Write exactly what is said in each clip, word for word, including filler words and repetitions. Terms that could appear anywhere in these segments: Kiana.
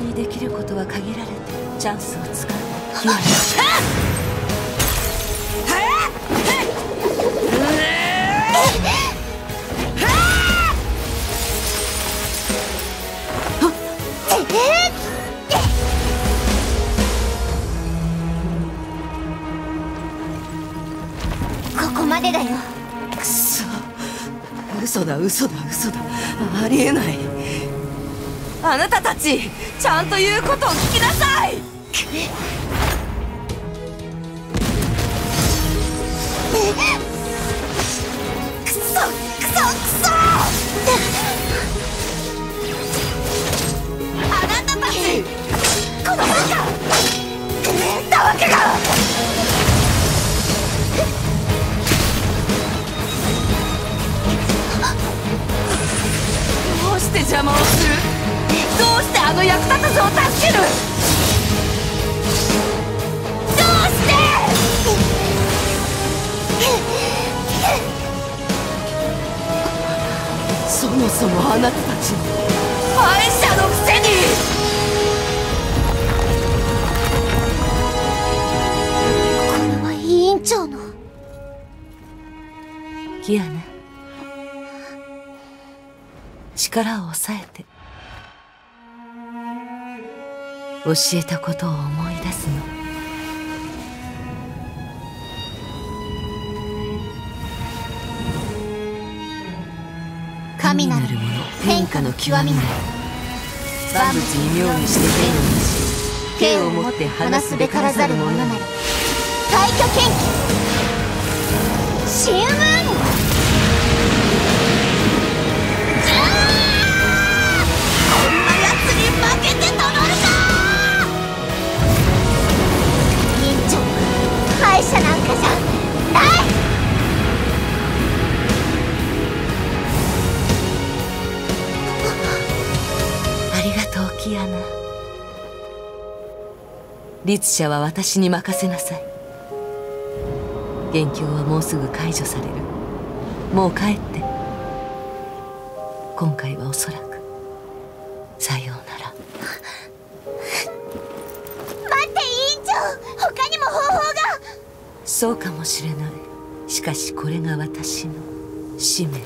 にできることは限られて、チャンスをつかんだ姫ここまでだよ。くそ、嘘だ嘘だ嘘だ、ありえない。あなたたち、ちゃんと言うことを聞きなさい。くそくそくそ、あなたたち、このバカたわけが。どうして邪魔をする？どうしてあの役立たずを助ける？どうして？そもそもあなたたち、敗者のくせに。これは委員長のギアナ、力を抑えて教えたことを思い出すの。神なるもの、変化の極みなる。万物に妙にして天をなし、剣を持って話すべからざる者なり。退去研究新聞。負けてたまるか。院長、敗者なんかじゃない。ありがとうキアナ。律者は私に任せなさい。元凶はもうすぐ解除される。もう帰って。今回はおそらくさようなら。そうかもしれない。しかしこれが私の使命。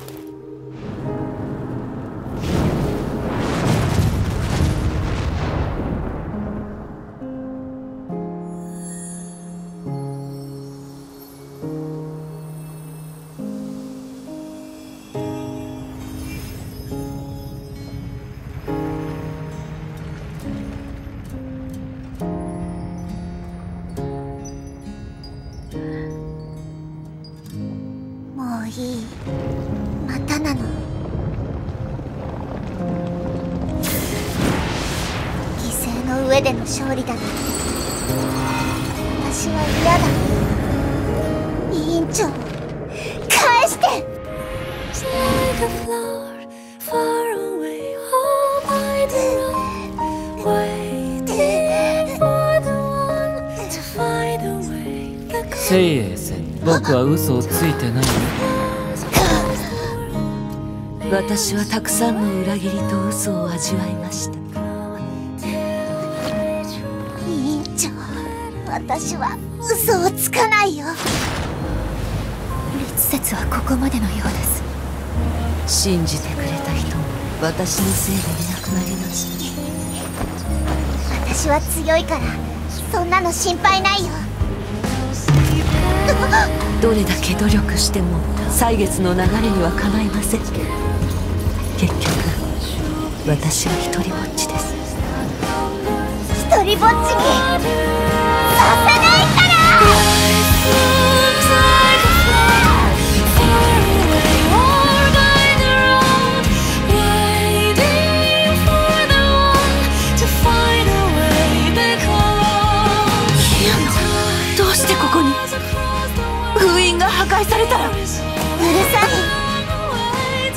勝利だな。私は嫌だ。委員長、返して。聖衛戦、僕は嘘をついてない。私はたくさんの裏切りと嘘を味わいました。私は嘘をつかないよ。律説はここまでのようです。信じてくれた人も私のせいでいなくなりました。私は強いから、そんなの心配ないよ。どれだけ努力しても歳月の流れにはかないません。結局私は一人ぼっちです。一人ぼっちにさせないから。どうしてここに？封印が破壊されたら。うるさ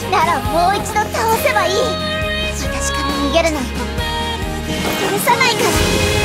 い。ならもう一度倒せばいい。私から逃げるなんて許さないから。